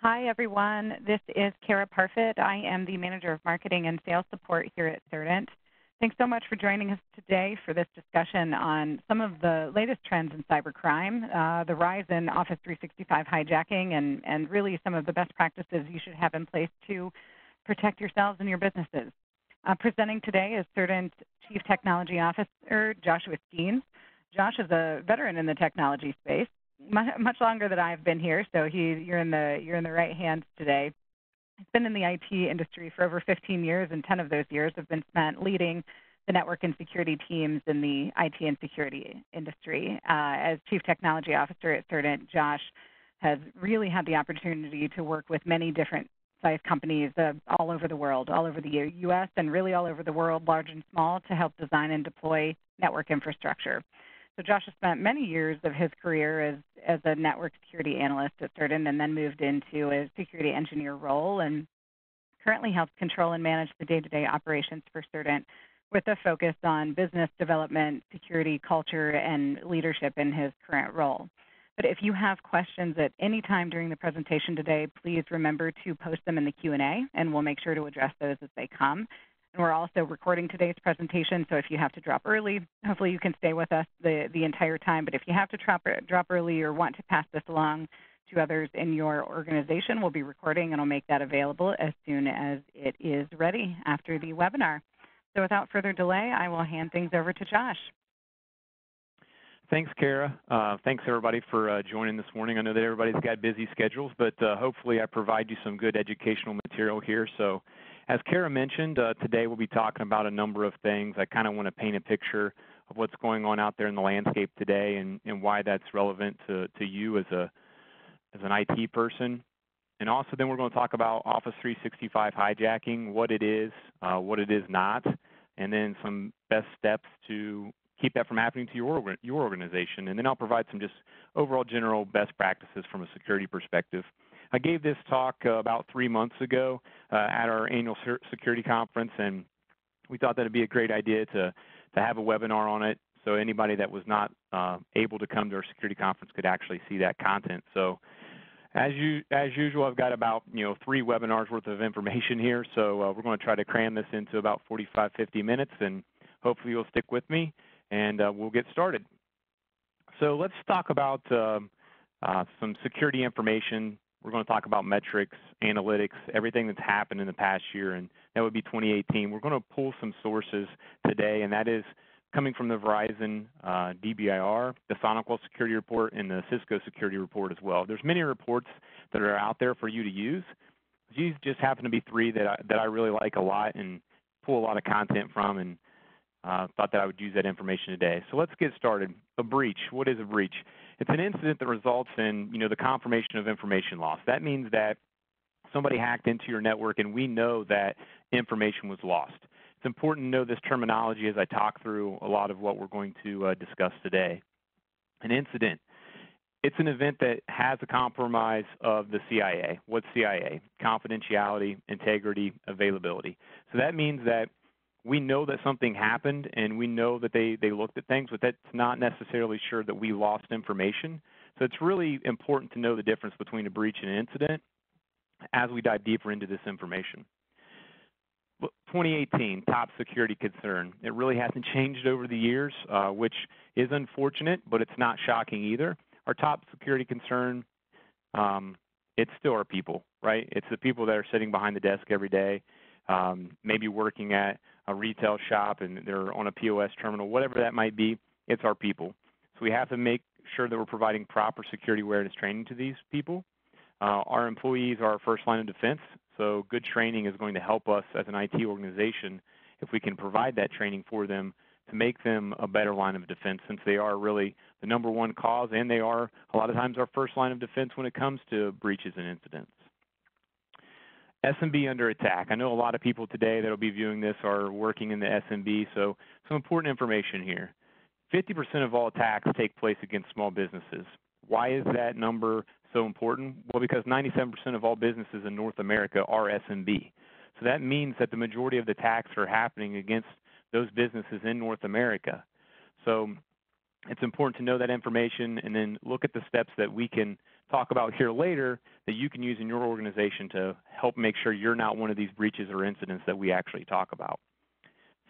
Hi, everyone. This is Kara Parfitt. I am the Manager of Marketing and Sales Support here at Cerdant. Thanks so much for joining us today for this discussion on some of the latest trends in cybercrime, the rise in Office 365 hijacking, and really some of the best practices you should have in place to protect yourselves and your businesses. Presenting today is Cerdant Chief Technology Officer Joshua Skeens. Josh is a veteran in the technology space. Much longer than I've been here, so you're in the right hands today. He's been in the IT industry for over 15 years, and 10 of those years have been spent leading the network and security teams in the IT and security industry. As Chief Technology Officer at Cerdant, Josh has really had the opportunity to work with many different size companies all over the world, all over the U.S. and really all over the world, large and small, to help design and deploy network infrastructure. So Josh has spent many years of his career as a network security analyst at Cerdant, and then moved into a security engineer role, and currently helps control and manage the day-to-day operations for Cerdant with a focus on business development, security, culture, and leadership in his current role. But if you have questions at any time during the presentation today, please remember to post them in the Q&A, and we'll make sure to address those as they come. And we're also recording today's presentation, so if you have to drop early, hopefully you can stay with us the entire time. But if you have to drop early or want to pass this along to others in your organization, we'll be recording and I'll make that available as soon as it is ready after the webinar. So without further delay, I will hand things over to Josh. Thanks, Kara. Thanks, everybody, for joining this morning. I know that everybody's got busy schedules, but hopefully I provide you some good educational material here. So as Kara mentioned, today we'll be talking about a number of things. I kind of want to paint a picture of what's going on out there in the landscape today and why that's relevant to you as an IT person. And also then we're going to talk about Office 365 hijacking, what it is not, and then some best steps to keep that from happening to your organization. And then I'll provide some just overall general best practices from a security perspective. I gave this talk about 3 months ago at our annual security conference, and we thought that it'd be a great idea to have a webinar on it, so anybody that was not able to come to our security conference could actually see that content. So as usual, I've got about 3 webinars worth of information here, so we're going to try to cram this into about 45, 50 minutes, and hopefully you'll stick with me, and we'll get started. So let's talk about some security information. We're going to talk about metrics, analytics, everything that's happened in the past year, and that would be 2018. We're going to pull some sources today, and that is coming from the Verizon DBIR, the SonicWall security report, and the Cisco security report as well. There's many reports that are out there for you to use. These just happen to be 3 that I really like a lot and pull a lot of content from, and thought that I would use that information today. So let's get started. A breach. What is a breach? It's an incident that results in, the confirmation of information loss. That means that somebody hacked into your network and we know that information was lost. It's important to know this terminology as I talk through a lot of what we're going to discuss today. An incident. It's an event that has a compromise of the CIA. What's CIA? Confidentiality, integrity, availability. So that means that we know that something happened and we know that they looked at things, but that's not necessarily sure that we lost information. So it's really important to know the difference between a breach and an incident as we dive deeper into this information. 2018, top security concern. It really hasn't changed over the years, which is unfortunate, but it's not shocking either. Our top security concern, it's still our people, right? It's the people that are sitting behind the desk every day, maybe working at a retail shop and they're on a POS terminal, whatever that might be, it's our people. So we have to make sure that we're providing proper security awareness training to these people. Our employees are our first line of defense, so good training is going to help us as an IT organization if we can provide that training for them to make them a better line of defense, since they are really the number one cause and they are a lot of times our first line of defense when it comes to breaches and incidents. SMB under attack. I know a lot of people today that will be viewing this are working in the SMB, so some important information here. 50% of all attacks take place against small businesses. Why is that number so important? Well, because 97% of all businesses in North America are SMB. So that means that the majority of the attacks are happening against those businesses in North America. So It's important to know that information and then look at the steps that we can talk about here later that you can use in your organization to help make sure you're not one of these breaches or incidents that we actually talk about.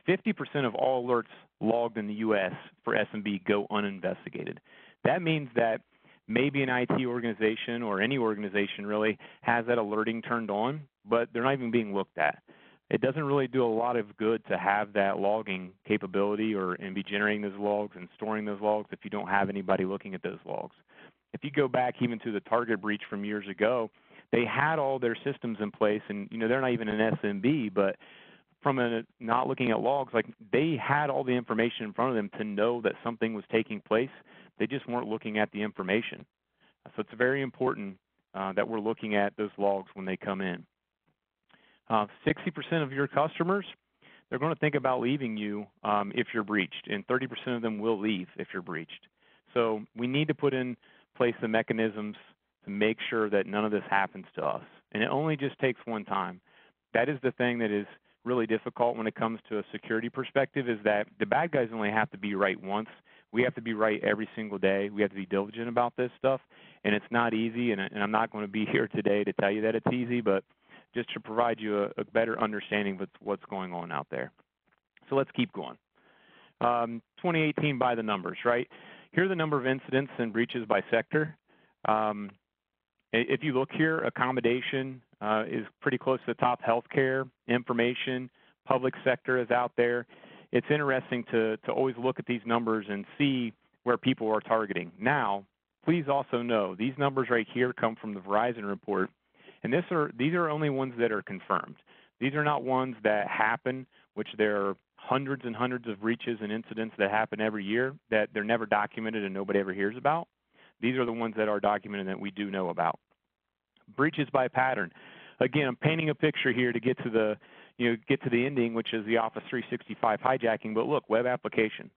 50% of all alerts logged in the U.S. for SMB go uninvestigated. That means that maybe an IT organization or any organization really has that alerting turned on, but they're not even being looked at. It doesn't really do a lot of good to have that logging capability and be generating those logs and storing those logs if you don't have anybody looking at those logs. If you go back even to the Target breach from years ago, they had all their systems in place, and you know they're not even an SMB, but from not looking at logs, like they had all the information in front of them to know that something was taking place. They just weren't looking at the information. So it's very important that we're looking at those logs when they come in. 60% of your customers, they're going to think about leaving you if you're breached, and 30% of them will leave if you're breached. So we need to put in place the mechanisms to make sure that none of this happens to us. And it only just takes one time. That is the thing that is really difficult when it comes to a security perspective, is that the bad guys only have to be right once. We have to be right every single day. We have to be diligent about this stuff, and it's not easy, and I'm not going to be here today to tell you that it's easy, but just to provide you a better understanding of what's going on out there. So let's keep going. 2018 by the numbers, right? Here are the number of incidents and breaches by sector. If you look here, accommodation is pretty close to the top. Healthcare, information, public sector is out there. It's interesting to always look at these numbers and see where people are targeting. Now, please also know these numbers right here come from the Verizon report, and these are only ones that are confirmed. These are not ones that happen, which there are hundreds and hundreds of breaches and incidents that happen every year that they're never documented and nobody ever hears about. These are the ones that are documented that we do know about. Breaches by pattern. Again, I'm painting a picture here to get to the ending, which is the Office 365 hijacking. But look, web application.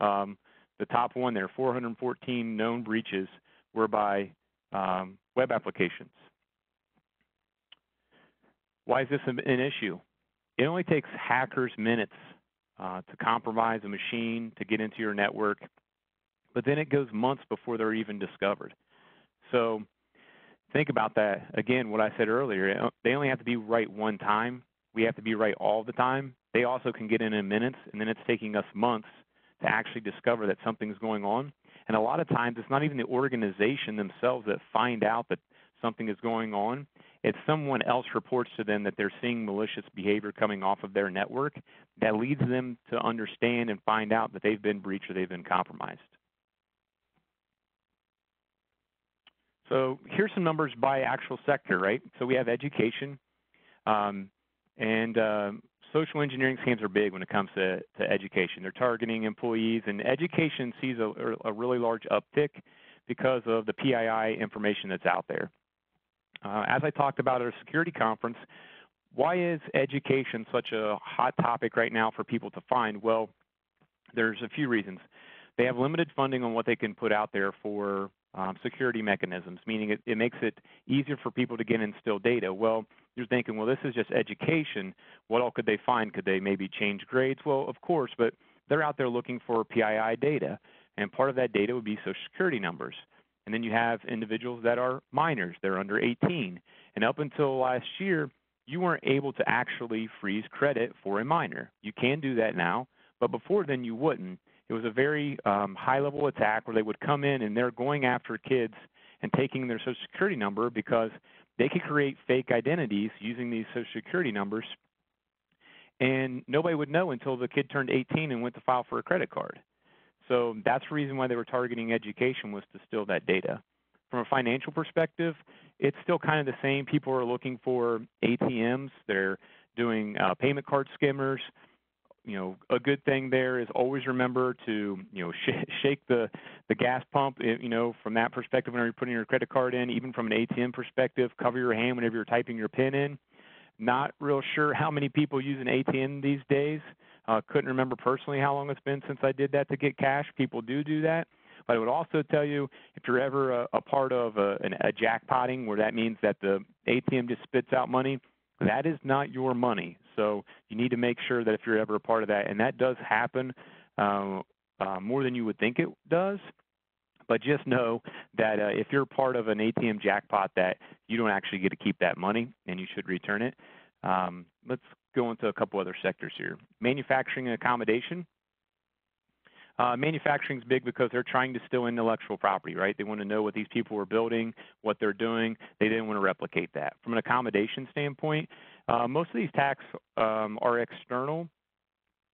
The top one there, 414 known breaches were by web applications. Why is this an issue? It only takes hackers minutes to compromise a machine, to get into your network, but then it goes months before they're even discovered. So think about that. Again, what I said earlier, they only have to be right one time. We have to be right all the time. They also can get in minutes, and then it's taking us months to actually discover that something's going on. And a lot of times, it's not even the organization themselves that find out that something is going on. If someone else reports to them that they're seeing malicious behavior coming off of their network, that leads them to understand and find out that they've been breached or they've been compromised. So here's some numbers by actual sector, right? So we have education, and social engineering scams are big when it comes to education. They're targeting employees, and education sees a really large uptick because of the PII information that's out there. As I talked about at our security conference, why is education such a hot topic right now for people to find? Well, there's a few reasons. They have limited funding on what they can put out there for security mechanisms, meaning it makes it easier for people to get and steal data. Well, you're thinking, well, this is just education. What all could they find? Could they maybe change grades? Well, of course, but they're out there looking for PII data, and part of that data would be social security numbers. And then you have individuals that are minors. They're under 18. And up until last year, you weren't able to actually freeze credit for a minor. You can do that now, but before then you wouldn't. It was a very high-level attack where they would come in and they're going after kids and taking their social security number because they could create fake identities using these social security numbers, and nobody would know until the kid turned 18 and went to file for a credit card. So that's the reason why they were targeting education, was to steal that data. From a financial perspective, it's still kind of the same. People are looking for ATMs. They're doing payment card skimmers. You know, a good thing there is always remember to, you know, shake the gas pump, you know, from that perspective whenever you're putting your credit card in. Even from an ATM perspective, cover your hand whenever you're typing your PIN in. Not real sure how many people use an ATM these days. Couldn't remember personally how long it's been since I did that to get cash. People do that. But I would also tell you, if you're ever a part of a jackpotting, where that means that the ATM just spits out money, that is not your money. So you need to make sure that if you're ever a part of that, and that does happen more than you would think it does. But just know that if you're part of an ATM jackpot, that you don't actually get to keep that money, and you should return it. Let's go into a couple other sectors here. Manufacturing and accommodation. Manufacturing's big because they're trying to steal intellectual property, right? They want to know what these people were building, what they're doing. They didn't want to replicate that. From an accommodation standpoint, most of these tax are external,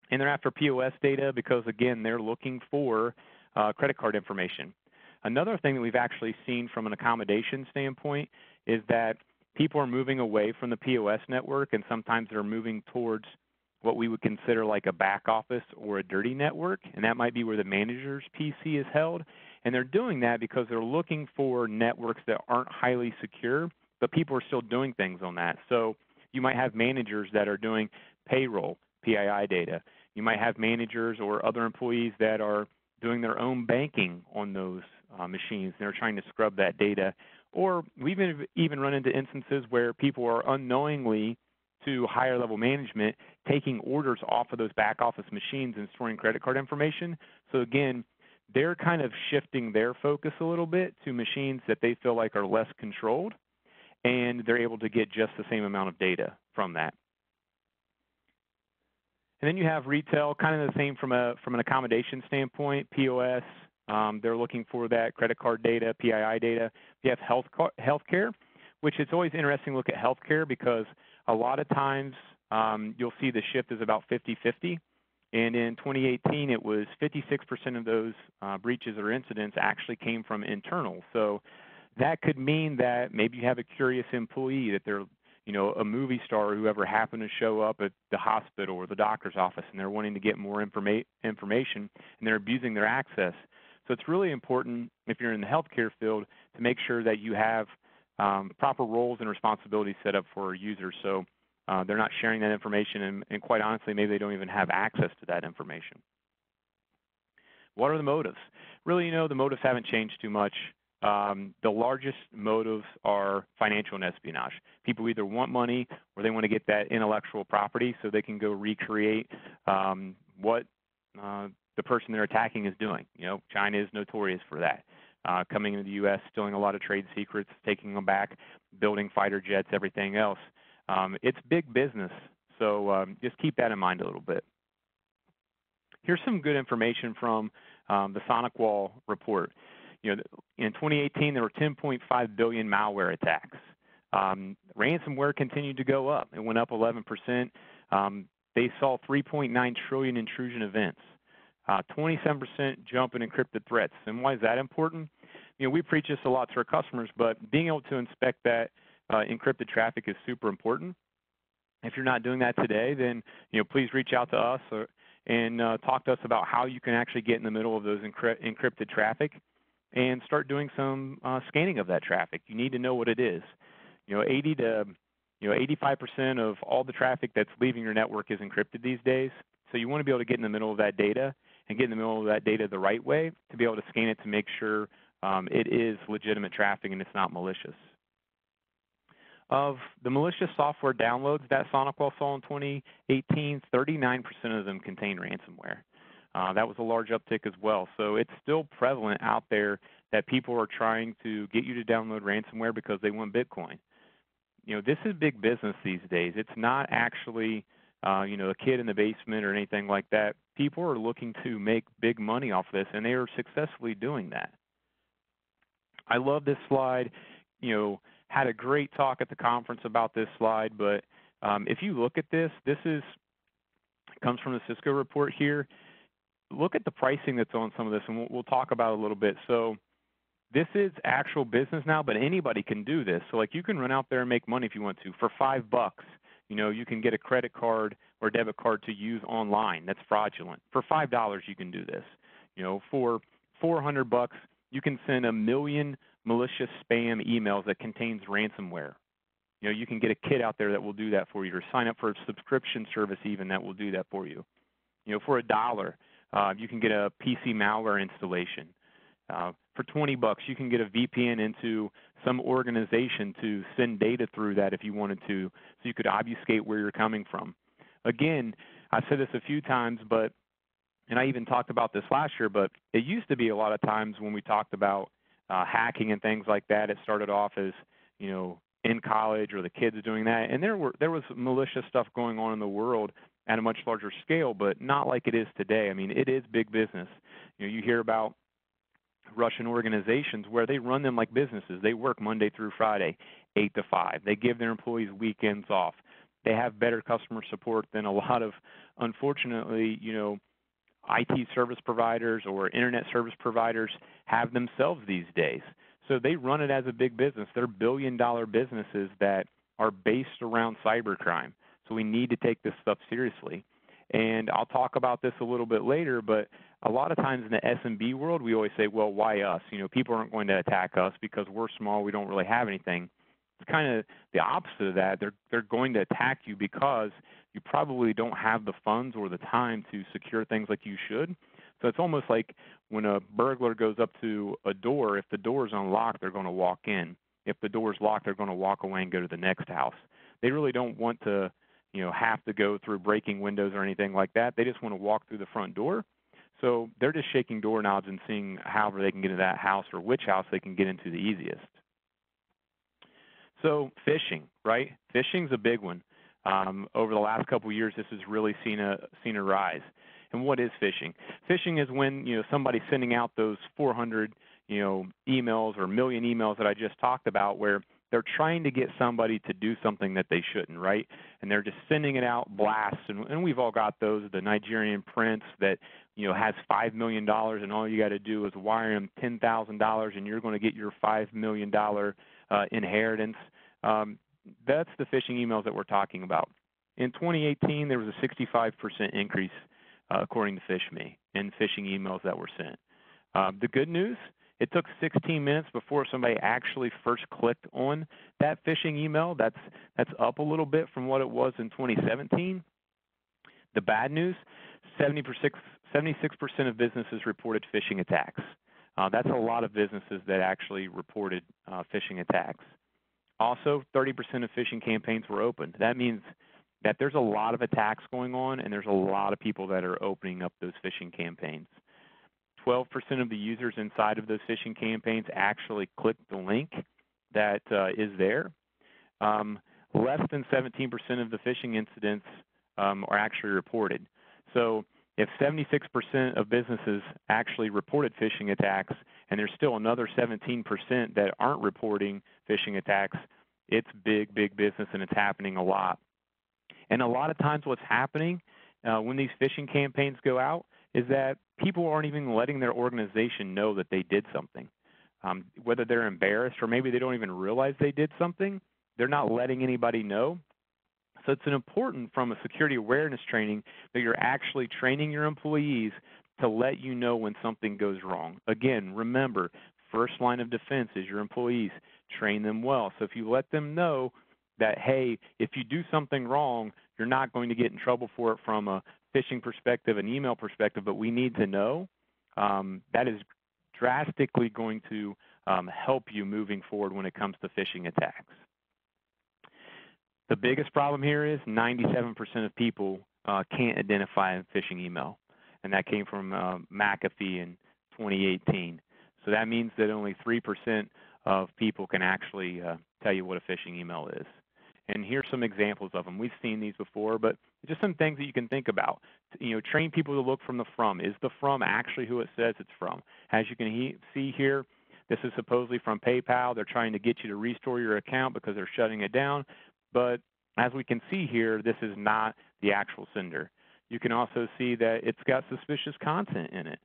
and they're after POS data because, again, they're looking for credit card information. Another thing that we've actually seen from an accommodation standpoint is that people are moving away from the POS network, and sometimes they're moving towards what we would consider like a back office or a dirty network, and that might be where the manager's PC is held. And they're doing that because they're looking for networks that aren't highly secure, but people are still doing things on that. So you might have managers that are doing payroll, PII data. You might have managers or other employees that are doing their own banking on those machines. They're trying to scrub that data. Or we've even run into instances where people are unknowingly to higher level management, taking orders off of those back office machines and storing credit card information. So again, they're kind of shifting their focus a little bit to machines that they feel like are less controlled, and they're able to get just the same amount of data from that. And then you have retail, kind of the same from an accommodation standpoint, POS. They're looking for that credit card data, PII data. You have healthcare, which it's always interesting to look at healthcare because a lot of times you'll see the shift is about 50-50, and in 2018 it was 56% of those breaches or incidents actually came from internal. So that could mean that maybe you have a curious employee, that they're, you know, a movie star or whoever happened to show up at the hospital or the doctor's office, and they're wanting to get more information, and they're abusing their access. So it's really important if you're in the healthcare field to make sure that you have proper roles and responsibilities set up for users, so they're not sharing that information, and quite honestly, maybe they don't even have access to that information. What are the motives? Really, you know, the motives haven't changed too much. The largest motives are financial and espionage. People either want money or they want to get that intellectual property so they can go recreate what the person they're attacking is doing. You know, China is notorious for that. Coming into the U.S., stealing a lot of trade secrets, taking them back, building fighter jets, everything else. It's big business, so just keep that in mind a little bit. Here's some good information from the SonicWall report. You know, in 2018, there were 10.5 billion malware attacks. Ransomware continued to go up. It went up 11%. They saw 3.9 trillion intrusion events. 27% jump in encrypted threats. And why is that important? You know, we preach this a lot to our customers, but being able to inspect that encrypted traffic is super important. If you're not doing that today, then, you know, please reach out to us and talk to us about how you can actually get in the middle of those encrypted traffic and start doing some scanning of that traffic. You need to know what it is. You know, 85% of all the traffic that's leaving your network is encrypted these days. So you want to be able to get in the middle of that data and get in the middle of that data the right way to be able to scan it to make sure it is legitimate traffic and it's not malicious. Of the malicious software downloads that SonicWall saw in 2018, 39% of them contained ransomware. That was a large uptick as well. So it's still prevalent out there that people are trying to get you to download ransomware because they want Bitcoin. You know, this is big business these days. It's not actually you know, a kid in the basement or anything like that. People are looking to make big money off this, and they are successfully doing that. I love this slide. You know, had a great talk at the conference about this slide, but if you look at this, comes from the Cisco report here. Look at the pricing that's on some of this, and we'll talk about it a little bit. So this is actual business now, but anybody can do this. So, like, you can run out there and make money if you want to for $5. You know, you can get a credit card or debit card to use online that's fraudulent. For $5, you can do this. You know, for $400, you can send 1 million malicious spam emails that contains ransomware. You know, you can get a kit out there that will do that for you, or sign up for a subscription service even that will do that for you. You know, for $1, you can get a PC malware installation. For $20, you can get a VPN into some organization to send data through that if you wanted to, so you could obfuscate where you're coming from. Again, I've said this a few times, but and I even talked about this last year, but it used to be a lot of times when we talked about hacking and things like that, it started off as, you know, in college or the kids doing that. And there was malicious stuff going on in the world at a much larger scale, but not like it is today. I mean, it is big business. You know, you hear about Russian organizations where they run them like businesses. They work Monday through Friday, 8 to 5. They give their employees weekends off. They have better customer support than a lot of, unfortunately, you know, IT service providers or internet service providers have themselves these days. So they run it as a big business. They're billion-dollar businesses that are based around cybercrime. So we need to take this stuff seriously. And I'll talk about this a little bit later, but a lot of times in the SMB world, we always say, well, why us? You know, people aren't going to attack us because we're small, we don't really have anything. It's kind of the opposite of that. They're going to attack you because you probably don't have the funds or the time to secure things like you should. So it's almost like when a burglar goes up to a door, if the door's unlocked, they're going to walk in. If the door's locked, they're going to walk away and go to the next house. They really don't want to, you know, have to go through breaking windows or anything like that. They just want to walk through the front door. So they're just shaking doorknobs and seeing however they can get into that house or which house they can get into the easiest. So phishing, right? Phishing's a big one. Over the last couple of years, this has really seen a rise. And what is phishing? Phishing is when, you know, somebody's sending out those 400, you know, emails or million emails that I just talked about, where they're trying to get somebody to do something that they shouldn't, right? And they're just sending it out blasts. And we've all got those, the Nigerian prince that, you know, has $5 million and all you got to do is wire him $10,000 and you're going to get your $5 million inheritance. That's the phishing emails that we're talking about. In 2018, there was a 65% increase, according to PhishMe, in phishing emails that were sent. The good news, it took 16 minutes before somebody actually first clicked on that phishing email. That's up a little bit from what it was in 2017. The bad news, 76% of businesses reported phishing attacks. That's a lot of businesses that actually reported phishing attacks. Also, 30% of phishing campaigns were opened. That means that there's a lot of attacks going on, and there's a lot of people that are opening up those phishing campaigns. 12% of the users inside of those phishing campaigns actually click the link that is there. Less than 17% of the phishing incidents are actually reported. So if 76% of businesses actually reported phishing attacks, and there's still another 17% that aren't reporting phishing attacks, it's big, big business, and it's happening a lot. And a lot of times what's happening when these phishing campaigns go out is that people aren't even letting their organization know that they did something. Whether they're embarrassed or maybe they don't even realize they did something, they're not letting anybody know. So it's important from a security awareness training that you're actually training your employees to let you know when something goes wrong. Again, remember, first line of defense is your employees. Train them well. So if you let them know that, hey, if you do something wrong, you're not going to get in trouble for it from a phishing perspective, an email perspective, but we need to know, that is drastically going to help you moving forward when it comes to phishing attacks. The biggest problem here is 97% of people can't identify a phishing email, and that came from McAfee in 2018. So that means that only 3% of people can actually tell you what a phishing email is. And here's some examples of them. We've seen these before, but just some things that you can think about. You know, train people to look from the from. Is the from actually who it says it's from? As you can see here, this is supposedly from PayPal. They're trying to get you to restore your account because they're shutting it down. But as we can see here, this is not the actual sender. You can also see that it's got suspicious content in it.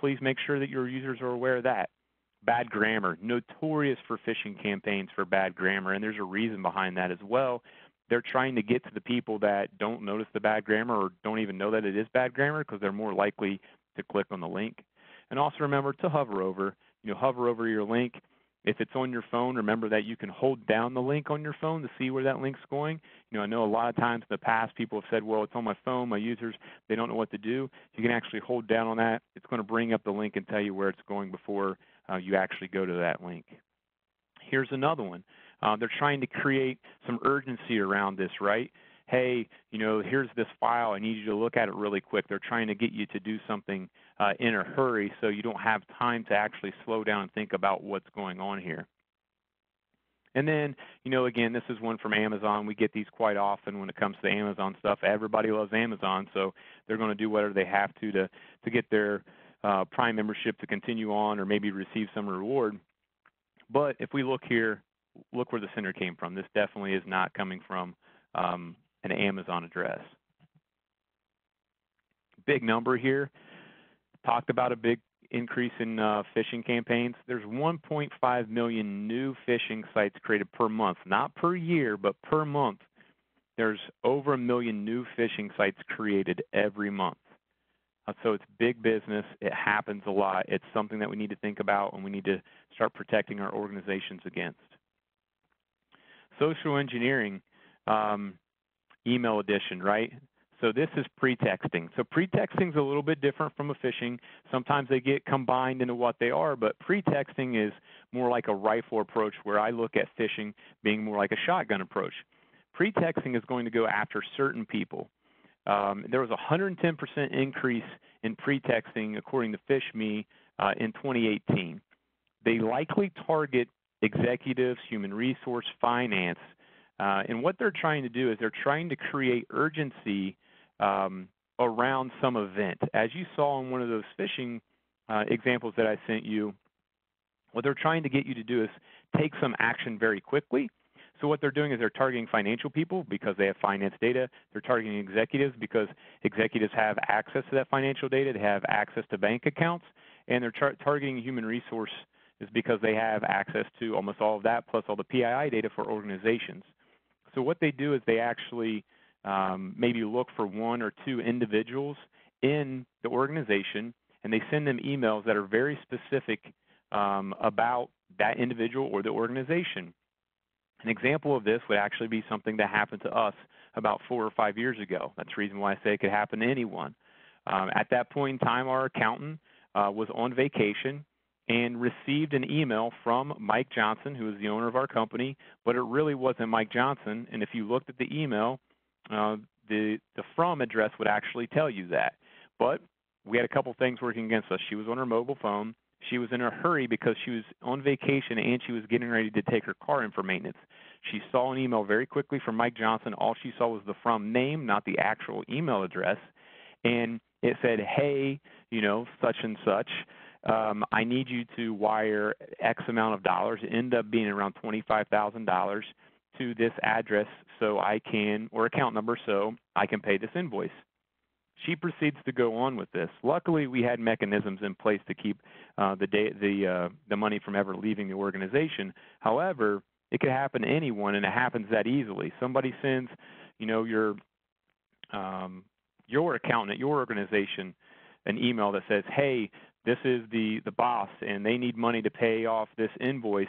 Please make sure that your users are aware of that. Bad grammar, notorious for phishing campaigns for bad grammar, and there's a reason behind that as well. They're trying to get to the people that don't notice the bad grammar or don't even know that it is bad grammar because they're more likely to click on the link. And also remember to hover over, you know, hover over your link. If it's on your phone, remember that you can hold down the link on your phone to see where that link's going. You know, I know a lot of times in the past people have said, well, it's on my phone, my users, they don't know what to do. You can actually hold down on that. It's going to bring up the link and tell you where it's going before you actually go to that link. Here's another one. They're trying to create some urgency around this, right? hey, you know, here's this file. I need you to look at it really quick. They're trying to get you to do something in a hurry so you don't have time to actually slow down and think about what's going on here. And then, you know, again, this is one from Amazon. We get these quite often when it comes to Amazon stuff. Everybody loves Amazon, so they're going to do whatever they have to get their Prime membership to continue on or maybe receive some reward. But if we look here, look where the sender came from. This definitely is not coming from an Amazon address. Big number here. Talked about a big increase in phishing campaigns. There's 1.5 million new phishing sites created per month, not per year, but per month. There's over a million new phishing sites created every month. So it's big business. It happens a lot. It's something that we need to think about and we need to start protecting our organizations against. Social engineering, email edition, right? So this is pretexting. So pretexting is a little bit different from a phishing. Sometimes they get combined into what they are, but pretexting is more like a rifle approach where I look at phishing being more like a shotgun approach. Pretexting is going to go after certain people. There was a 110% increase in pretexting, according to PhishMe, in 2018. They likely target executives, human resource, finance, and what they're trying to do is they're trying to create urgency around some event. As you saw in one of those phishing examples that I sent you, what they're trying to get you to do is take some action very quickly. So what they're doing is they're targeting financial people because they have finance data. They're targeting executives because executives have access to that financial data. They have access to bank accounts. And they're targeting human resource is because they have access to almost all of that plus all the PII data for organizations. So what they do is they actually maybe look for one or two individuals in the organization, and they send them emails that are very specific about that individual or the organization. An example of this would actually be something that happened to us about 4 or 5 years ago. That's the reason why I say it could happen to anyone. At that point in time, our accountant was on vacation and received an email from Mike Johnson, who is the owner of our company, but it really wasn't Mike Johnson. And if you looked at the email, the from address would actually tell you that. But we had a couple things working against us. She was on her mobile phone. She was in a hurry because she was on vacation and she was getting ready to take her car in for maintenance. She saw an email very quickly from Mike Johnson. All she saw was the from name, not the actual email address. And it said, hey, you know, such and such. I need you to wire X amount of dollars. It ended up being around $25,000 to this address so I can, or account number, so I can pay this invoice. She proceeds to go on with this. Luckily, we had mechanisms in place to keep the money from ever leaving the organization. However, it could happen to anyone, and it happens that easily. Somebody sends, you know, your accountant, your organization, an email that says, hey, this is the boss, and they need money to pay off this invoice.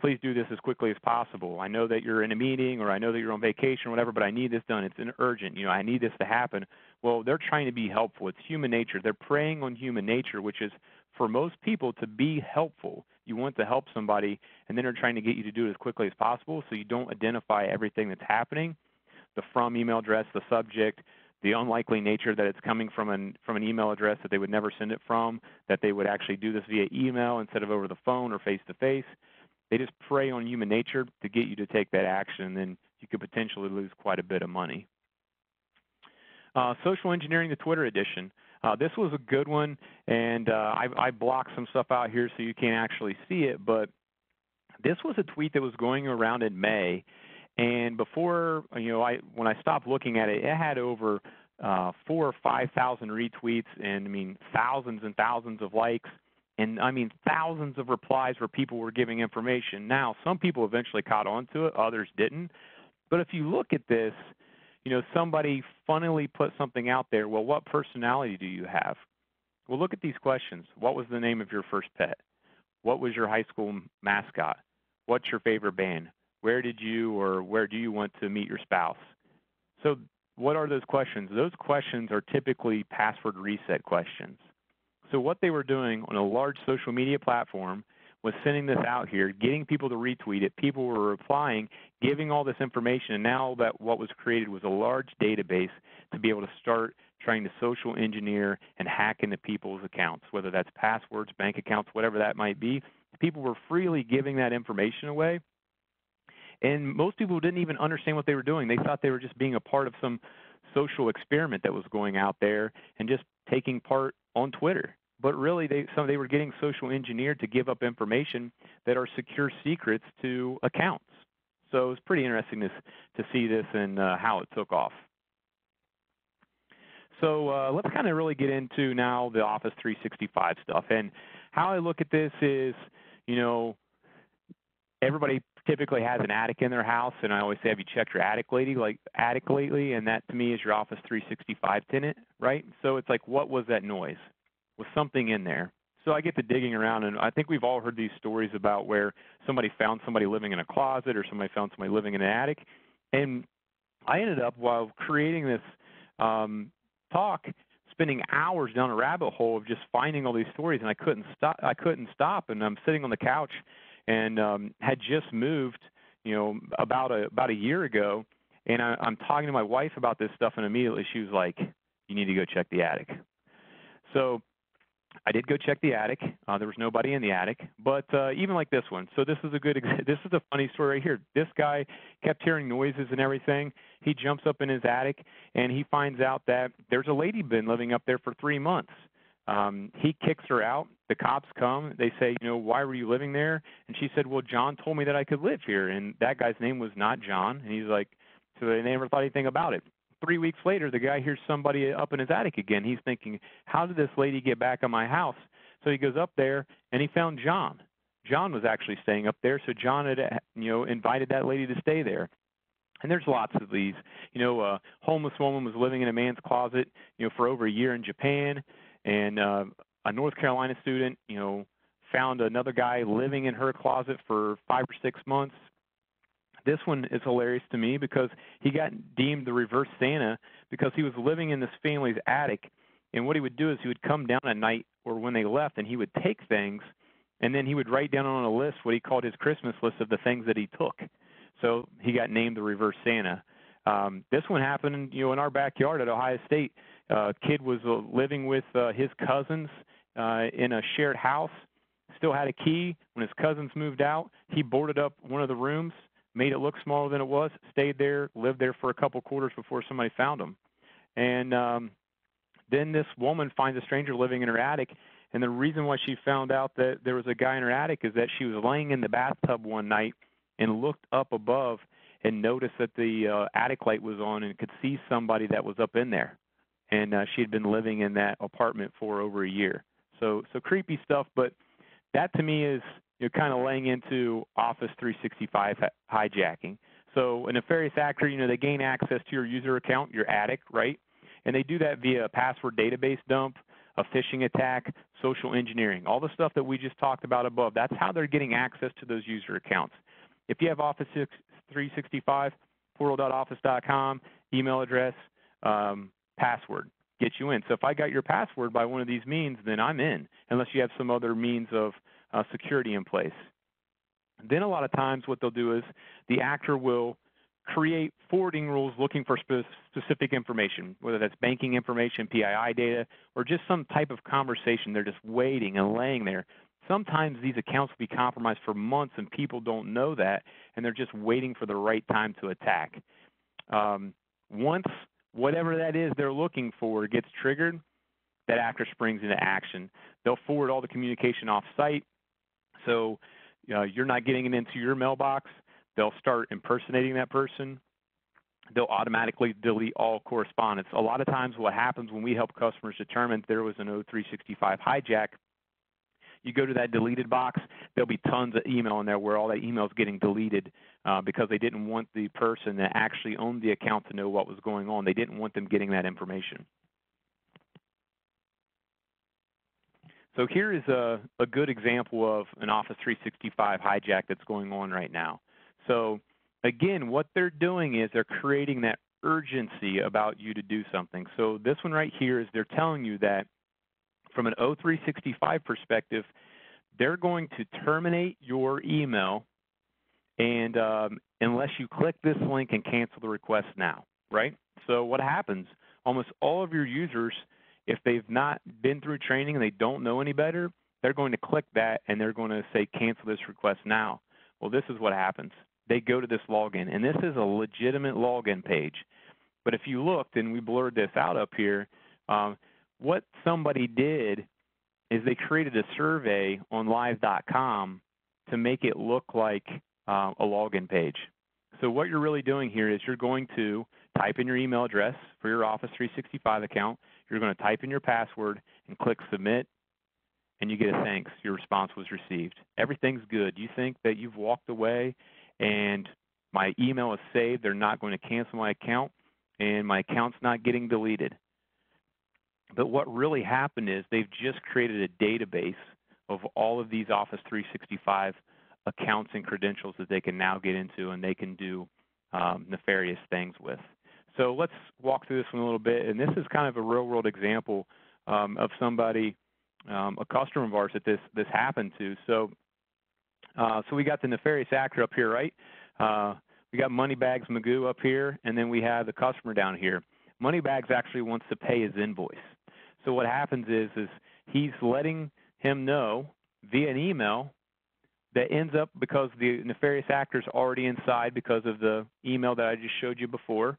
Please do this as quickly as possible. I know that you're in a meeting or I know that you're on vacation or whatever, but I need this done. It's an urgent. You know, I need this to happen. Well, they're trying to be helpful. It's human nature. They're preying on human nature, which is for most people to be helpful. You want to help somebody, and then they're trying to get you to do it as quickly as possible so you don't identify everything that's happening, the from email address, the subject, the unlikely nature that it's coming from an email address that they would never send it from, that they would actually do this via email instead of over the phone or face-to-face. They just prey on human nature to get you to take that action, and then you could potentially lose quite a bit of money. Social engineering, the Twitter edition. This was a good one, and I blocked some stuff out here so you can't actually see it, but this was a tweet that was going around in May. And before, you know, when I stopped looking at it, it had over 4,000 or 5,000 retweets, and I mean thousands and thousands of likes, and I mean thousands of replies where people were giving information. Now, some people eventually caught on to it, others didn't. But if you look at this, you know, somebody funnily put something out there. Well, what personality do you have? Well, look at these questions. What was the name of your first pet? What was your high school mascot? What's your favorite band? Where did you or where do you want to meet your spouse? So what are those questions? Those questions are typically password reset questions. So what they were doing on a large social media platform was sending this out here, getting people to retweet it. People were replying, giving all this information, and now that what was created was a large database to be able to start trying to social engineer and hack into people's accounts, whether that's passwords, bank accounts, whatever that might be. People were freely giving that information away, and most people didn't even understand what they were doing. They thought they were just being a part of some social experiment that was going out there and just taking part on Twitter. But really, they were getting social engineered to give up information that are secure secrets to accounts. So it's pretty interesting to see this and how it took off. So let's kind of really get into now the Office 365 stuff. And how I look at this is, you know, everybody typically has an attic in their house, and I always say, have you checked your attic lately? And that to me is your Office 365 tenant, right? So it's like, what was that noise? Was something in there? So I get to digging around, and I think we've all heard these stories about where somebody found somebody living in a closet or somebody found somebody living in an attic. And I ended up, while creating this talk, spending hours down a rabbit hole of just finding all these stories, and I couldn't stop. And I'm sitting on the couch, and had just moved, you know, about a year ago, and I'm talking to my wife about this stuff, and immediately she was like, "You need to go check the attic." So I did go check the attic. There was nobody in the attic, but even like this one. So this is a good, this is a funny story right here. This guy kept hearing noises and everything. He jumps up in his attic, and he finds out that there's a lady been living up there for 3 months. He kicks her out. The cops come. They say, you know, why were you living there? And she said, well, John told me that I could live here. And that guy's name was not John. And he's like, so they never thought anything about it. 3 weeks later, the guy hears somebody up in his attic again. He's thinking, how did this lady get back on my house? So he goes up there, and he found John. John was actually staying up there, so John had, you know, invited that lady to stay there. And there's lots of these. You know, a homeless woman was living in a man's closet, you know, for over a year in Japan, and a North Carolina student, you know, found another guy living in her closet for 5 or 6 months. This one is hilarious to me because he got deemed the reverse Santa because he was living in this family's attic, and what he would do is he would come down at night or when they left, and he would take things, and then he would write down on a list what he called his Christmas list of the things that he took. So he got named the reverse Santa. This one happened, you know, in our backyard at Ohio State. Kid was living with his cousins in a shared house, still had a key. When his cousins moved out, he boarded up one of the rooms, made it look smaller than it was, stayed there, lived there for a couple quarters before somebody found him. And then this woman finds a stranger living in her attic, and the reason why she found out that there was a guy in her attic is that she was laying in the bathtub one night and looked up above and noticed that the attic light was on and could see somebody that was up in there. And she had been living in that apartment for over a year. So creepy stuff, but that to me is, you're kind of laying into Office 365 hijacking. So a nefarious actor, you know, they gain access to your user account, your attic, right? And they do that via a password database dump, a phishing attack, social engineering, all the stuff that we just talked about above. That's how they're getting access to those user accounts. If you have Office 365, portal.office.com, email address, password, get you in. So if I got your password by one of these means, then I'm in, unless you have some other means of security in place. And then a lot of times what they'll do is the actor will create forwarding rules looking for specific information, whether that's banking information, PII data, or just some type of conversation. They're just waiting and laying there. Sometimes these accounts will be compromised for months and people don't know that, and they're just waiting for the right time to attack. Once whatever that is they're looking for gets triggered, that actor springs into action. They'll forward all the communication off-site, so you're not getting it into your mailbox. They'll start impersonating that person. They'll automatically delete all correspondence. A lot of times what happens when we help customers determine there was an O365 hijack, you go to that deleted box, there'll be tons of email in there where all that email is getting deleted because they didn't want the person that actually owned the account to know what was going on. They didn't want them getting that information. So here is a good example of an Office 365 hijack that's going on right now. So again, what they're doing is they're creating that urgency about you to do something. So this one right here is they're telling you that from an O365 perspective, they're going to terminate your email, and unless you click this link and cancel the request now, right? So what happens? Almost all of your users, if they've not been through training and they don't know any better, they're going to click that and they're going to say, cancel this request now. Well, this is what happens. They go to this login, and this is a legitimate login page. But if you looked, and we blurred this out up here, what somebody did is they created a survey on live.com to make it look like a login page. So what you're really doing here is you're going to type in your email address for your Office 365 account. You're going to type in your password and click submit, and you get a thanks. Your response was received. Everything's good. You think that you've walked away and my email is saved. They're not going to cancel my account, and my account's not getting deleted. But what really happened is they've just created a database of all of these Office 365 accounts and credentials that they can now get into and they can do nefarious things with. So let's walk through this one a little bit. And this is kind of a real-world example of somebody, a customer of ours that this happened to. So, we got the nefarious actor up here, right? We got Moneybags Magoo up here, and then we have the customer down here. Moneybags actually wants to pay his invoice. So what happens is he's letting him know via an email that ends up, because the nefarious actor's already inside because of the email that I just showed you before.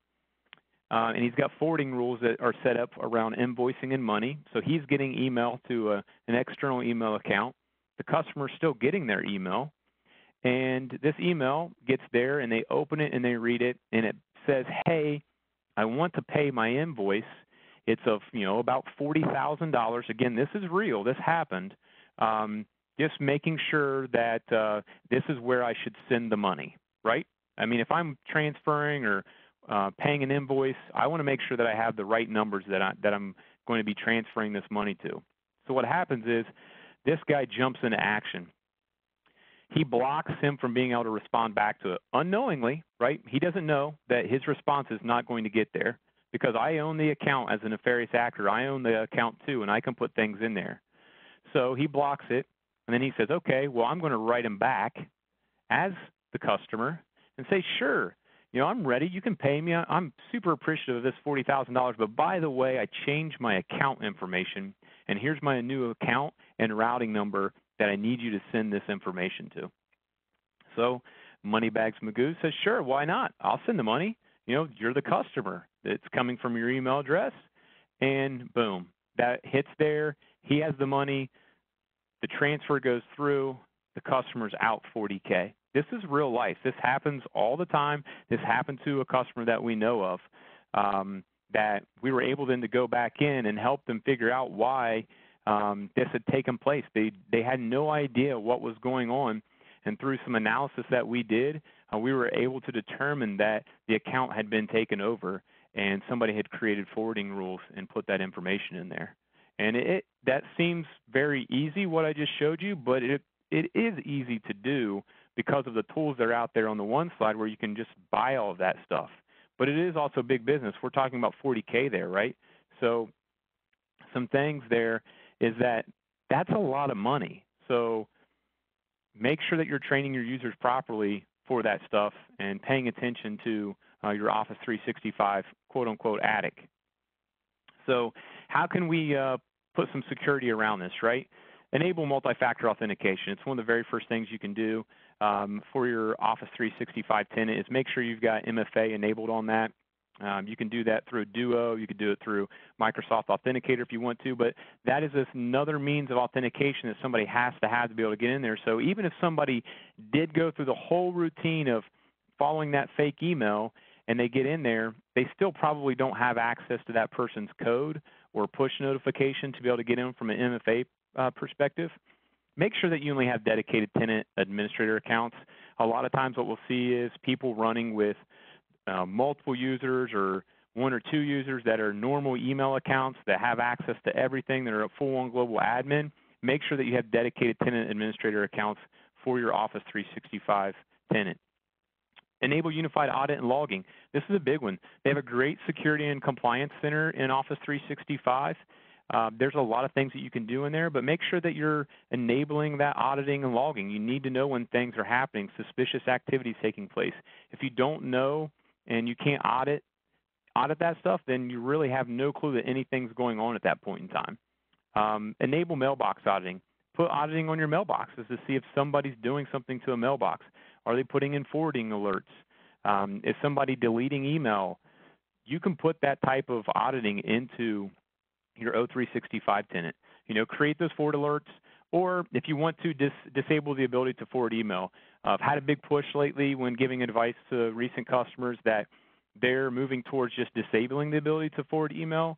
And he's got forwarding rules that are set up around invoicing and money. So he's getting email to an external email account. The customer's still getting their email. And this email gets there, and they open it, and they read it, and it says, hey, I want to pay my invoice. It's of, you know, about $40,000. Again, this is real. This happened. Just making sure that this is where I should send the money, right? I mean, if I'm transferring or paying an invoice, I want to make sure that I have the right numbers that I'm going to be transferring this money to. So what happens is this guy jumps into action. He blocks him from being able to respond back to it unknowingly, right? He doesn't know that his response is not going to get there because I own the account as a nefarious actor. I own the account too, and I can put things in there. So he blocks it, and then he says, okay, well, I'm going to write him back as the customer and say, sure, you know, I'm ready. You can pay me. I'm super appreciative of this $40,000, but by the way, I changed my account information, and here's my new account and routing number that I need you to send this information to. So Moneybags Magoo says, sure, why not? I'll send the money. You know, you're the customer. It's coming from your email address. And boom, that hits there. He has the money. The transfer goes through. The customer's out $40K. This is real life. This happens all the time. This happened to a customer that we know of that we were able then to go back in and help them figure out why this had taken place. They had no idea what was going on, and through some analysis that we did, we were able to determine that the account had been taken over and somebody had created forwarding rules and put that information in there. And that seems very easy, what I just showed you, but it is easy to do because of the tools that are out there on the one side where you can just buy all of that stuff. But it is also big business. We're talking about $40K there, right? So some things there is that's a lot of money. So make sure that you're training your users properly for that stuff and paying attention to your Office 365 quote-unquote attic. So how can we put some security around this, right? Enable multi-factor authentication. It's one of the very first things you can do for your Office 365 tenant is make sure you've got MFA enabled on that. You can do that through Duo. You can do it through Microsoft Authenticator if you want to, but that is another means of authentication that somebody has to have to be able to get in there. So even if somebody did go through the whole routine of following that fake email and they get in there, they still probably don't have access to that person's code or push notification to be able to get in from an MFA perspective. Make sure that you only have dedicated tenant administrator accounts. A lot of times what we'll see is people running with multiple users or one or two users that are normal email accounts that have access to everything, that are a full-on global admin. Make sure that you have dedicated tenant administrator accounts for your Office 365 tenant. Enable unified audit and logging. This is a big one. They have a great security and compliance center in Office 365. There's a lot of things that you can do in there, but make sure that you're enabling that auditing and logging. You need to know when things are happening, suspicious activities taking place. If you don't know and you can't audit that stuff, then you really have no clue that anything's going on at that point in time. Enable mailbox auditing. Put auditing on your mailboxes to see if somebody's doing something to a mailbox. Are they putting in forwarding alerts? Is somebody deleting email? You can put that type of auditing into your O365 tenant. You know, create those forward alerts, or if you want to disable the ability to forward email. I've had a big push lately when giving advice to recent customers that they're moving towards just disabling the ability to forward email.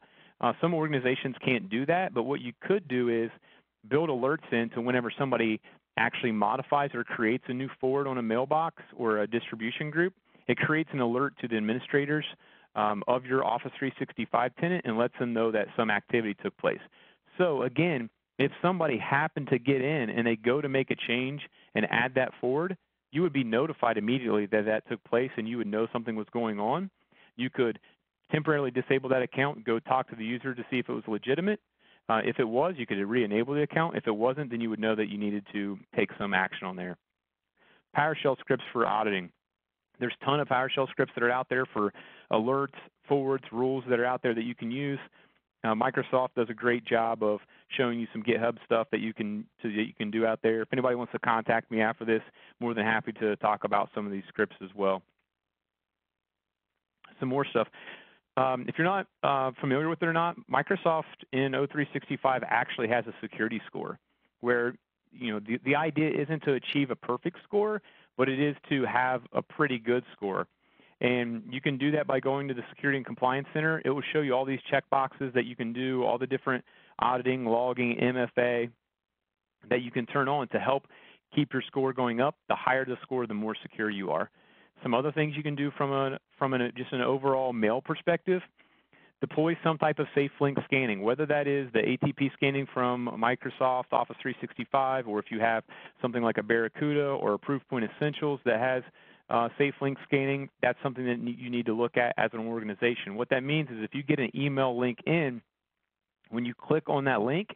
Some organizations can't do that, but what you could do is build alerts in to whenever somebody actually modifies or creates a new forward on a mailbox or a distribution group, it creates an alert to the administrators of your Office 365 tenant and lets them know that some activity took place. So again, if somebody happened to get in and they go to make a change and add that forward, you would be notified immediately that that took place and you would know something was going on. You could temporarily disable that account, go talk to the user to see if it was legitimate. If it was, you could re-enable the account. If it wasn't, then you would know that you needed to take some action on there. PowerShell scripts for auditing. There's a ton of PowerShell scripts that are out there for alerts, forwards, rules that are out there that you can use. Microsoft does a great job of showing you some GitHub stuff that you can do out there. If anybody wants to contact me after this, more than happy to talk about some of these scripts as well. Some more stuff. If you're not familiar with it or not, Microsoft in O365 actually has a security score where, you know, the idea isn't to achieve a perfect score, but it is to have a pretty good score. And you can do that by going to the Security and Compliance Center. It will show you all these checkboxes that you can do, all the different auditing, logging, MFA that you can turn on to help keep your score going up. The higher the score, the more secure you are. Some other things you can do from just an overall mail perspective, deploy some type of safe link scanning, whether that is the ATP scanning from Microsoft Office 365, or if you have something like a Barracuda or a Proofpoint Essentials that has safe link scanning, that's something that you need to look at as an organization. What that means is if you get an email link in, when you click on that link,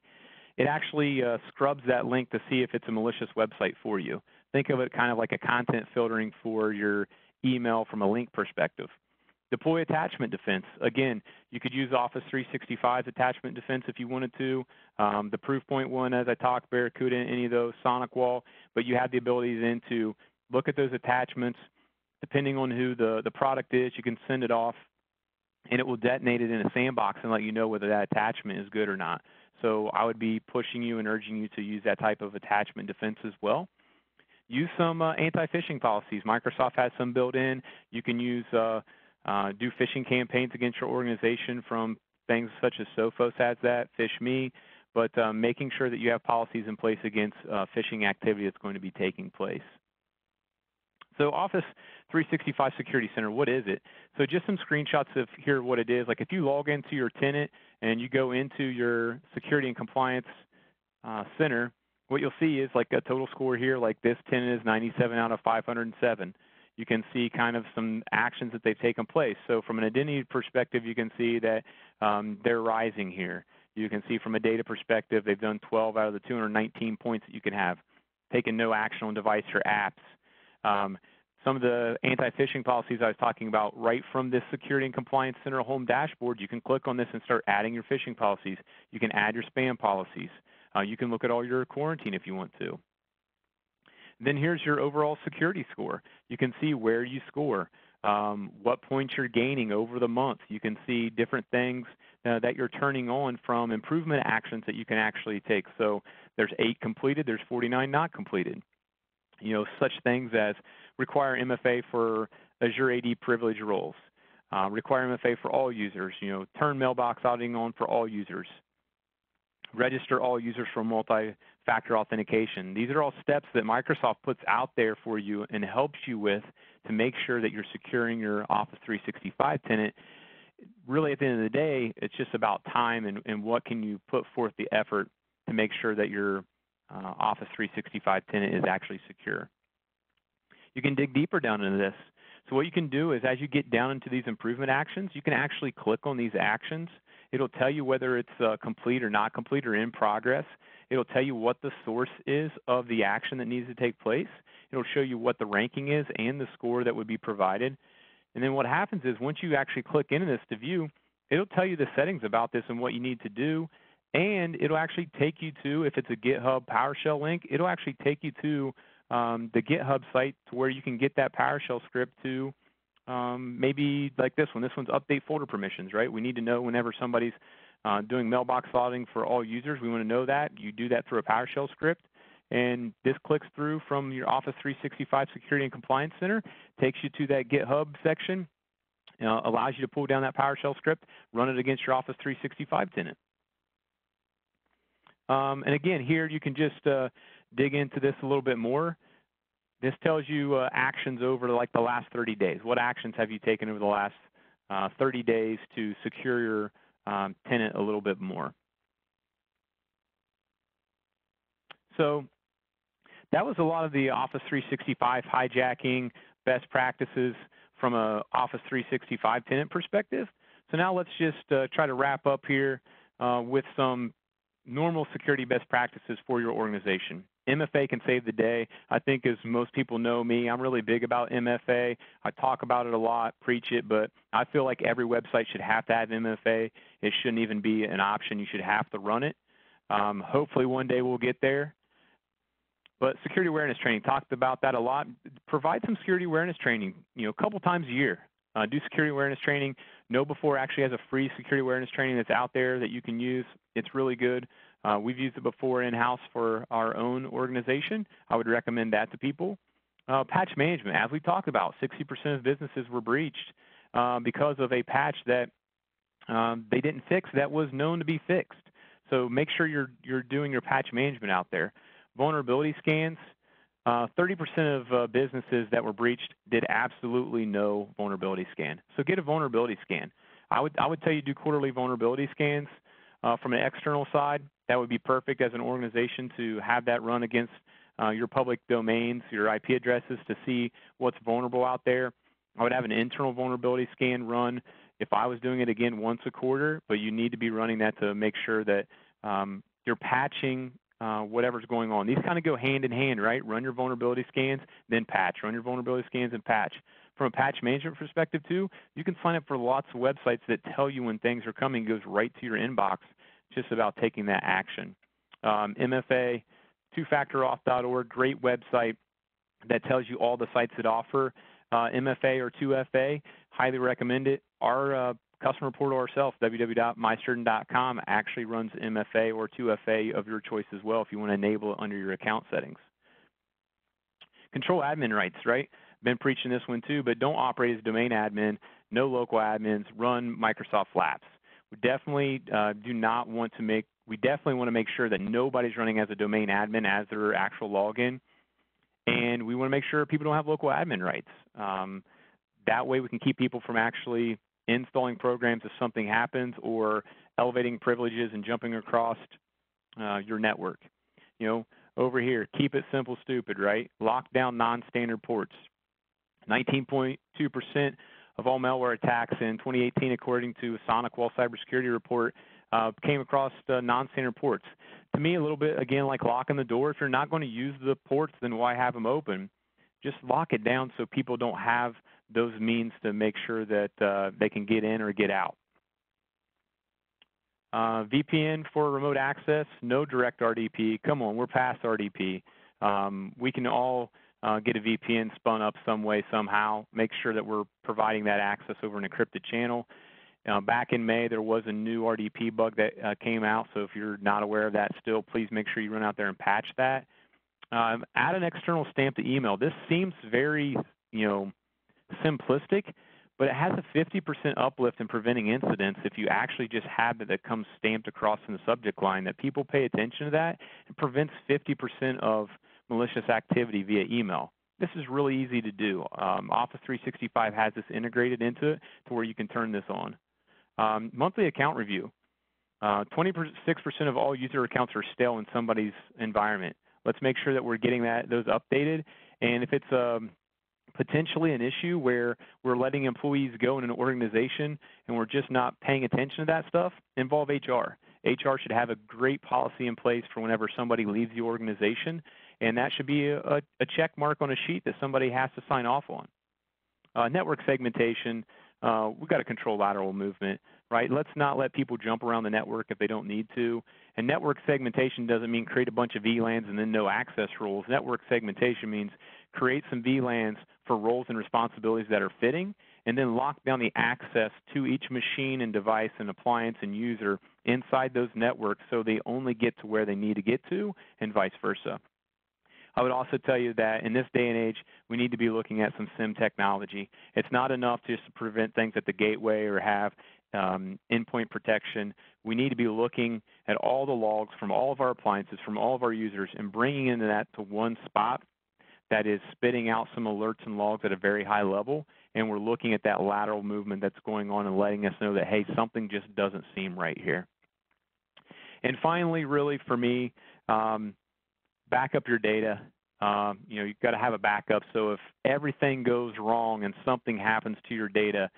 it actually scrubs that link to see if it's a malicious website for you. Think of it kind of like a content filtering for your email from a link perspective. Deploy attachment defense. Again, you could use Office 365's attachment defense if you wanted to. The Proofpoint one, as I talked, Barracuda, any of those, SonicWall, but you have the ability then to look at those attachments. Depending on who the product is, you can send it off, and it will detonate it in a sandbox and let you know whether that attachment is good or not. So I would be pushing you and urging you to use that type of attachment defense as well. Use some anti-phishing policies. Microsoft has some built in. You can use do phishing campaigns against your organization from things such as Sophos has that, PhishMe, but making sure that you have policies in place against phishing activity that's going to be taking place. So Office 365 Security Center, what is it? So just some screenshots of here what it is. Like if you log into your tenant and you go into your Security and Compliance Center, what you'll see is like a total score here, like this tenant is 97 out of 507. You can see kind of some actions that they've taken place. So from an identity perspective, you can see that they're rising here. You can see from a data perspective, they've done 12 out of the 219 points that you can have, taken no action on device or apps. Some of the anti-phishing policies I was talking about, right from this Security and Compliance Center home dashboard, you can click on this and start adding your phishing policies. You can add your spam policies. You can look at all your quarantine if you want to. Then here's your overall security score. You can see where you score, what points you're gaining over the month. You can see different things that you're turning on from improvement actions that you can actually take. So there's 8 completed, there's 49 not completed. You know, such things as require MFA for Azure AD privilege roles, require MFA for all users, you know, turn mailbox auditing on for all users, register all users for multi-factor authentication. These are all steps that Microsoft puts out there for you and helps you with to make sure that you're securing your Office 365 tenant. Really, at the end of the day, it's just about time and what can you put forth the effort to make sure that your Office 365 tenant is actually secure. You can dig deeper down into this. So what you can do is as you get down into these improvement actions, you can actually click on these actions It'll tell you whether it's complete or not complete or in progress. It'll tell you what the source is of the action that needs to take place. It'll show you what the ranking is and the score that would be provided. And then what happens is once you actually click into this to view, it'll tell you the settings about this and what you need to do. And it'll actually take you to, if it's a GitHub PowerShell link, it'll actually take you to the GitHub site to where you can get that PowerShell script to maybe like this one. This one's update folder permissions, right? We need to know whenever somebody's doing mailbox auditing for all users. We want to know that. You do that through a PowerShell script. And this clicks through from your Office 365 Security and Compliance Center, takes you to that GitHub section, allows you to pull down that PowerShell script, run it against your Office 365 tenant. And again, here you can just dig into this a little bit more. This tells you actions over like the last 30 days. What actions have you taken over the last 30 days to secure your tenant a little bit more? So that was a lot of the Office 365 hijacking best practices from an Office 365 tenant perspective. So now let's just try to wrap up here with some normal security best practices for your organization. MFA can save the day. I think as most people know me, I'm really big about MFA. I talk about it a lot, preach it, but I feel like every website should have to have MFA. It shouldn't even be an option. You should have to run it. Hopefully one day we'll get there. But security awareness training, talked about that a lot. Provide some security awareness training, a couple times a year. Do security awareness training. KnowBe4 actually has a free security awareness training that's out there that you can use. It's really good. We've used it before in-house for our own organization. I would recommend that to people. Patch management, as we talked about, 60% of businesses were breached because of a patch that they didn't fix that was known to be fixed. So make sure you're doing your patch management out there. Vulnerability scans, 30% of businesses that were breached did absolutely no vulnerability scan. So get a vulnerability scan. I would tell you do quarterly vulnerability scans from an external side. That would be perfect as an organization to have that run against your public domains, your IP addresses to see what's vulnerable out there. I would have an internal vulnerability scan run if I was doing it again once a quarter, but you need to be running that to make sure that you're patching whatever's going on. These kind of go hand in hand, right? Run your vulnerability scans, then patch. Run your vulnerability scans and patch. From a patch management perspective too, you can sign up for lots of websites that tell you when things are coming. It goes right to your inbox just about taking that action. MFA, twofactoroff.org, great website that tells you all the sites that offer MFA or 2FA. Highly recommend it. Our customer portal ourselves, www.mycerdant.com, actually runs MFA or 2FA of your choice as well if you want to enable it under your account settings. Control admin rights, right? Been preaching this one too, but don't operate as domain admin. No local admins. Run Microsoft Labs. We definitely want to make sure that nobody's running as a domain admin as their actual login, and we want to make sure people don't have local admin rights. That way we can keep people from actually installing programs if something happens, or elevating privileges and jumping across your network. Over here, keep it simple, stupid, right? Lock down non-standard ports. 19.2% of all malware attacks in 2018, according to a SonicWall cybersecurity report, came across non-standard ports. To me, a little bit, again, like locking the door. If you're not going to use the ports, then why have them open? Just lock it down so people don't have those means to make sure that they can get in or get out. VPN for remote access, no direct RDP. Come on, we're past RDP. We can all get a VPN spun up some way, somehow. Make sure that we're providing that access over an encrypted channel. Back in May, there was a new RDP bug that came out, so if you're not aware of that still, please make sure you run out there and patch that. Add an external stamp to email. This seems very, simplistic, but it has a 50% uplift in preventing incidents if you actually just have it that comes stamped across in the subject line, that people pay attention to that. It prevents 50% of malicious activity via email. This is really easy to do. Office 365 has this integrated into it to where you can turn this on. Monthly account review. 26% of all user accounts are stale in somebody's environment. Let's make sure that we're getting those updated. And if it's potentially an issue where we're letting employees go in an organization and we're just not paying attention to that stuff, involve HR. HR should have a great policy in place for whenever somebody leaves the organization, and that should be a check mark on a sheet that somebody has to sign off on. Network segmentation, we've got to control lateral movement, right? Let's not let people jump around the network if they don't need to. And network segmentation doesn't mean create a bunch of VLANs and then no access rules. Network segmentation means create some VLANs for roles and responsibilities that are fitting, and then lock down the access to each machine and device and appliance and user inside those networks so they only get to where they need to get to, and vice versa. I would also tell you that in this day and age, we need to be looking at some SIM technology. It's not enough just to prevent things at the gateway or have endpoint protection. We need to be looking at all the logs from all of our appliances, from all of our users, and bringing into that to one spot that is spitting out some alerts and logs at a very high level, and we're looking at that lateral movement that's going on and letting us know that, hey, something just doesn't seem right here. And finally, really for me, back up your data. You know, you've got to have a backup. So if everything goes wrong and something happens to your data,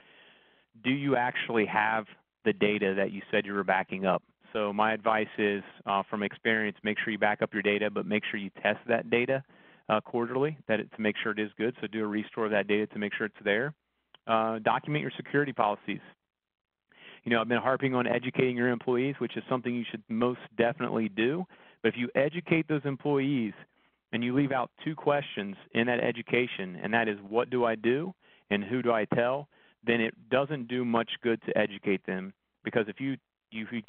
do you actually have the data that you said you were backing up? So my advice is, from experience, make sure you back up your data, but make sure you test that data quarterly to make sure it is good. So do a restore of that data to make sure it's there. Document your security policies. You know, I've been harping on educating your employees, which is something you should most definitely do. But if you educate those employees and you leave out two questions in that education, and that is, what do I do and who do I tell, then it doesn't do much good to educate them. Because if you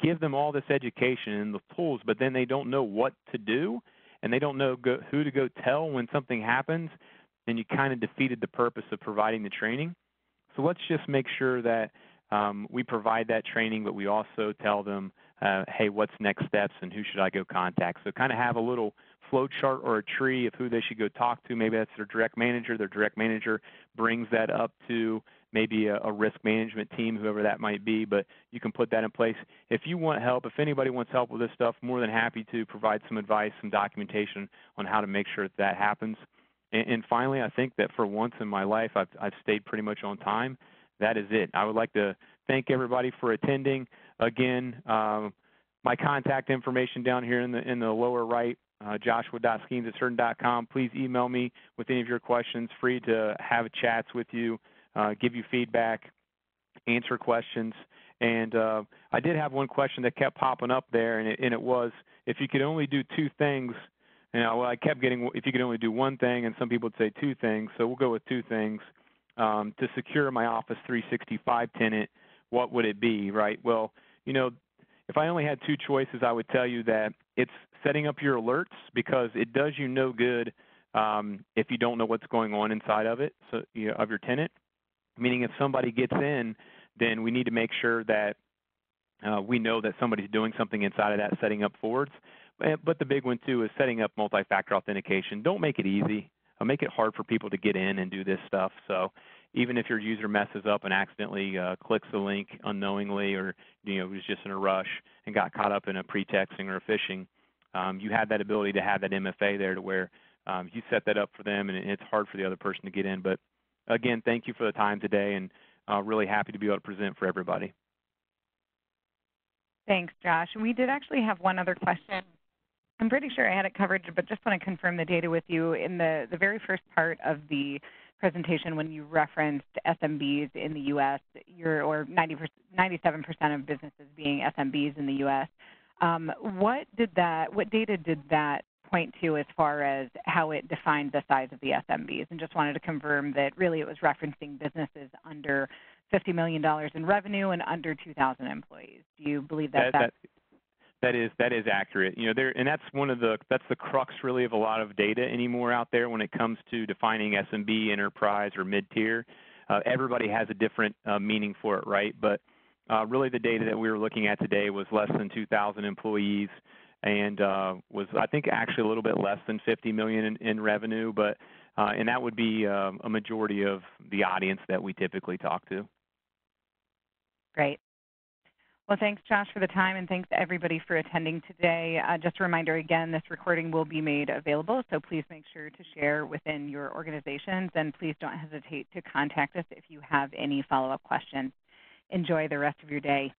give them all this education and the tools, but then they don't know what to do and they don't know who to go tell when something happens, then you kind of defeated the purpose of providing the training. So let's just make sure that we provide that training, but we also tell them, hey, what's next steps and who should I go contact? So kind of have a little flow chart or a tree of who they should go talk to. Maybe that's their direct manager. Their direct manager brings that up to maybe a risk management team, whoever that might be, but you can put that in place. If you want help, if anybody wants help with this stuff, more than happy to provide some advice, some documentation on how to make sure that, that happens. And finally, I think that for once in my life, I've stayed pretty much on time. That is it. I would like to thank everybody for attending. Again, my contact information down here in the lower right, joshua.skeens@cerdant.com. Please email me with any of your questions. Free to have chats with you, give you feedback, answer questions. And I did have one question that kept popping up there, and it was, if you could only do two things. And I kept getting, if you could only do one thing, and some people would say two things. So we'll go with two things. To secure my Office 365 tenant, what would it be, right? Well, you know, if I only had two choices, I would tell you that it's setting up your alerts, because it does you no good if you don't know what's going on inside of it, so, you know, of your tenant. Meaning if somebody gets in, then we need to make sure that we know that somebody's doing something inside of that, setting up forwards. But the big one, too, is setting up multi-factor authentication. Don't make it easy. Make it hard for people to get in and do this stuff. So even if your user messes up and accidentally clicks the link unknowingly, or, you know, was just in a rush and got caught up in a pretexting or a phishing, you have that ability to have that MFA there to where you set that up for them, and it's hard for the other person to get in. But again, thank you for the time today, and really happy to be able to present for everybody. Thanks, Josh. And we did actually have one other question. I'm pretty sure I had it covered, but just want to confirm the data with you. In the very first part of the presentation, when you referenced SMBs in the U.S., or 97% of businesses being SMBs in the U.S., what data did that point to as far as how it defined the size of the SMBs? And just wanted to confirm that really it was referencing businesses under $50 million in revenue and under 2,000 employees. Do you believe that's That is accurate. You know, and that's that's the crux really of a lot of data anymore out there when it comes to defining SMB, enterprise, or mid-tier. Everybody has a different meaning for it, right? But really, the data that we were looking at today was less than 2,000 employees, and was, I think, actually a little bit less than 50 million in revenue. But and that would be a majority of the audience that we typically talk to. Great. Well, thanks, Josh, for the time, and thanks everybody for attending today. Just a reminder again, this recording will be made available, so please make sure to share within your organizations, and please don't hesitate to contact us if you have any follow-up questions. Enjoy the rest of your day.